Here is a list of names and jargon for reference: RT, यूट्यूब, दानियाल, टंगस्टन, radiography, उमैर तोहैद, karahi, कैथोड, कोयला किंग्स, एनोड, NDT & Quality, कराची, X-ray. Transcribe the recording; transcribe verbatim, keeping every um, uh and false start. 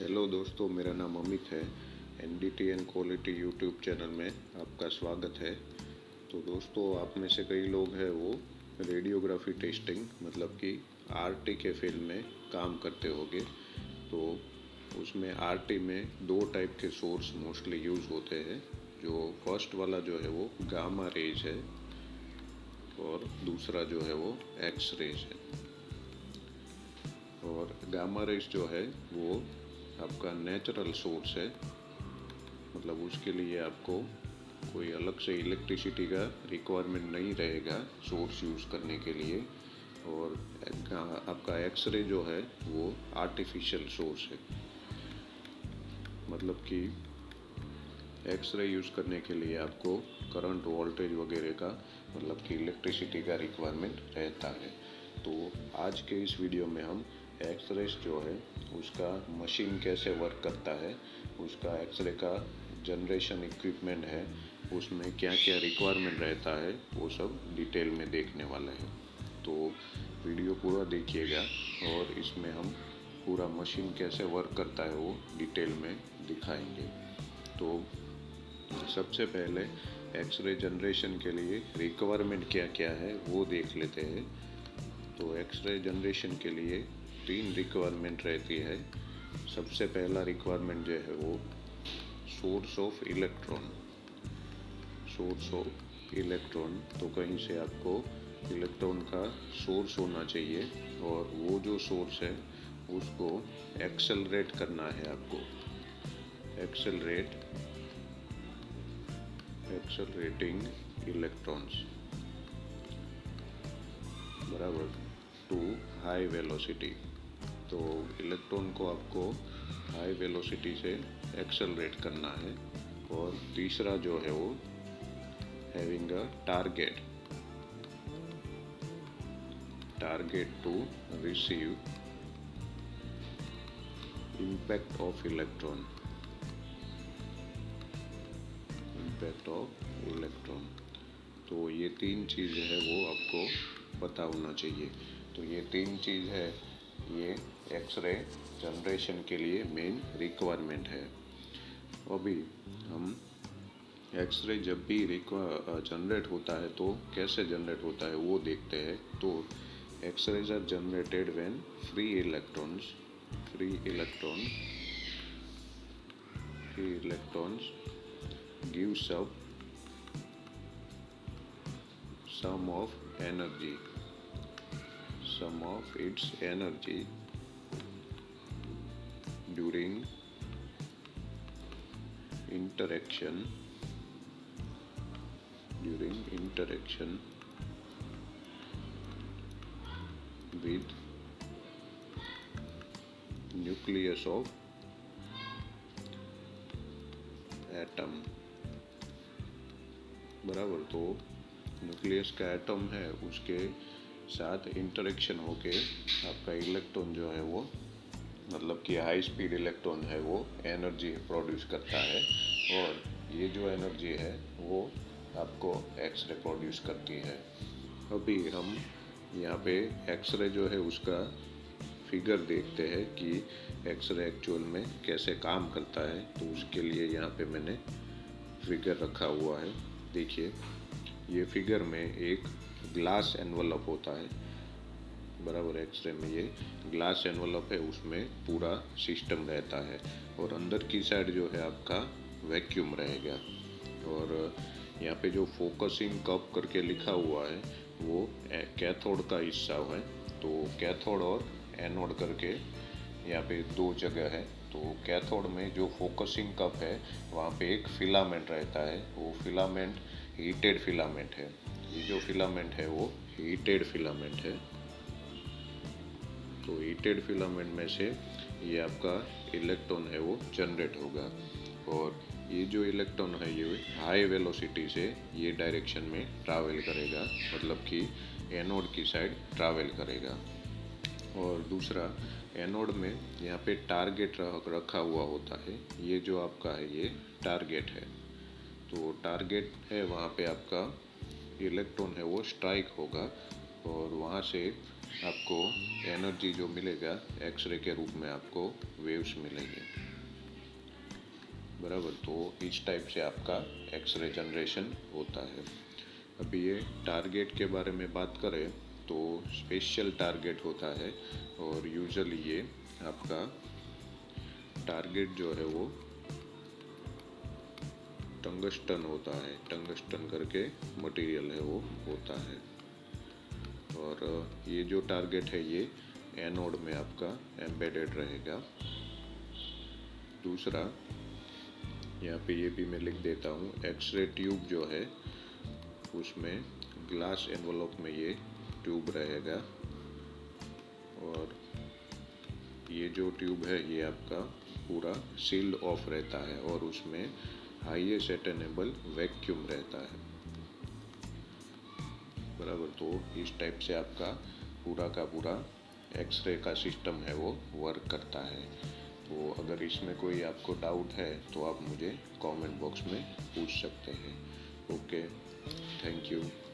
Hello दोस्तों, मेरा नाम अमित है। NDT and quality यूट्यूब channel में आपका स्वागत है। तो दोस्तों, आप में से कई लोग हैं वो रेडियोग्राफी टेस्टिंग मतलब कि आरटी के फील्ड में काम करते होंगे। तो उसमें आरटी में दो टाइप के सोर्स मोस्टली यूज़ होते हैं। जो फर्स्ट वाला जो है वो गामा रेज है और दूसरा जो है वो एक्स रेज है। और गामा रेज जो है वो आपका नेचुरल सोर्स है, मतलब उसके लिए आपको कोई अलग से इलेक्ट्रिसिटी का रिक्वायरमेंट नहीं रहेगा सोर्स यूज़ करने के लिए। और आपका एक्सरे जो है वो आर्टिफिशियल सोर्स है, मतलब कि एक्सरे यूज़ करने के लिए आपको करंट वोल्टेज वगैरह का मतलब कि इलेक्ट्रिसिटी का रिक्वायरमेंट रहता है। तो आज के इस वीडियो में हम एक्सरे जो है उसका मशीन कैसे वर्क करता है, उसका एक्सरे का जनरेशन इक्विपमेंट है उसमें क्या क्या रिक्वायरमेंट रहता है वो सब डिटेल में देखने वाले हैं। तो वीडियो पूरा देखिएगा और इसमें हम पूरा मशीन कैसे वर्क करता है वो डिटेल में दिखाएंगे। तो सबसे पहले एक्सरे जनरेशन के लिए रिक्वायरमेंट क्या क्या है वो देख लेते हैं। तो एक्सरे जनरेशन के लिए तीन रिक्वायरमेंट रहती है। सबसे पहला रिक्वायरमेंट जो है वो source of electron, source of electron. तो कहीं से आपको इलेक्ट्रॉन का सोर्स होना चाहिए और वो जो सोर्स है उसको एक्सेलरेट करना है आपको। एक्सेलरेट एक्सेलरेटिंग इलेक्ट्रॉन्स बराबर टू हाई वेलोसिटी। तो इलेक्ट्रॉन को आपको हाई वेलोसिटी से एक्सेलरेट करना है। और तीसरा जो है वो having a target, target to receive impact of electron, impact of electron. तो ये तीन चीज़ है वो आपको पता होना चाहिए। तो ये तीन चीज़ है, ये एक्सरे जनरेशन के लिए मेन रिक्वायरमेंट है। अभी हम एक्सरे जब भी जनरेट होता है तो कैसे जनरेट होता है वो देखते हैं। तो X rays are generated when free electrons free electron free electrons give सब sum of energy, sum of its energy during interaction during interaction with nucleus of atom बराबर। तो न्यूक्लियस का एटम है उसके साथ इंटरेक्शन होके आपका इलेक्ट्रॉन जो है वो मतलब कि हाई स्पीड इलेक्ट्रॉन है वो एनर्जी प्रोड्यूस करता है। और ये जो एनर्जी है वो आपको एक्सरे प्रोड्यूस करती है। अभी हम यहाँ पे एक्सरे जो है उसका फिगर देखते हैं कि एक्सरे एक्चुअल में कैसे काम करता है। तो उसके लिए यहाँ पे मैंने फिगर रखा हुआ है। देखिए, ये फिगर में एक ग्लास एनवलप होता है बराबर। एक्सरे में ये ग्लास एनवलप है, उसमें पूरा सिस्टम रहता है और अंदर की साइड जो है आपका वैक्यूम रहेगा। और यहाँ पे जो फोकसिंग कप करके लिखा हुआ है वो कैथोड का हिस्सा है। तो कैथोड और एनोड करके यहाँ पे दो जगह है। तो कैथोड में जो फोकसिंग कप है वहाँ पे एक फिलामेंट रहता है। वो फिलामेंट हीटेड फिलामेंट है। ये जो फिलामेंट है वो हीटेड फिलामेंट है। तो हीटेड फिलामेंट में से ये आपका इलेक्ट्रॉन है वो जनरेट होगा। और ये जो इलेक्ट्रॉन है ये हाई वेलोसिटी से ये डायरेक्शन में ट्रैवल करेगा, मतलब कि एनोड की साइड ट्रैवल करेगा। और दूसरा, एनोड में यहाँ पे टारगेट रखा हुआ होता है। ये जो आपका है ये टारगेट है। तो टारगेट है वहाँ पे आपका इलेक्ट्रॉन है वो स्ट्राइक होगा और वहाँ से आपको एनर्जी जो मिलेगा एक्सरे के रूप में आपको वेव्स मिलेंगे, बराबर। तो इस टाइप से आपका एक्सरे जनरेशन होता है। अभी ये टारगेट के बारे में बात करें तो स्पेशल टारगेट होता है, और यूजुअली ये आपका टारगेट जो है वो टंगस्टन होता है, टंगस्टन करके मटेरियल है वो होता है। और ये जो टारगेट है ये एनोड में आपका एम्बेडेड रहेगा। दूसरा यहाँ पे ये भी मैं लिख देता हूँ, एक्सरे ट्यूब जो है उसमें ग्लास एनवलप में ये ट्यूब रहेगा, और ये जो ट्यूब है ये आपका पूरा सील्ड ऑफ रहता है और उसमें हाईएस्ट अटेनेबल वैक्यूम रहता है, बराबर। तो इस टाइप से आपका पूरा का पूरा एक्सरे का सिस्टम है वो वर्क करता है। तो अगर इसमें कोई आपको डाउट है तो आप मुझे कमेंट बॉक्स में पूछ सकते हैं। Okay, thank you.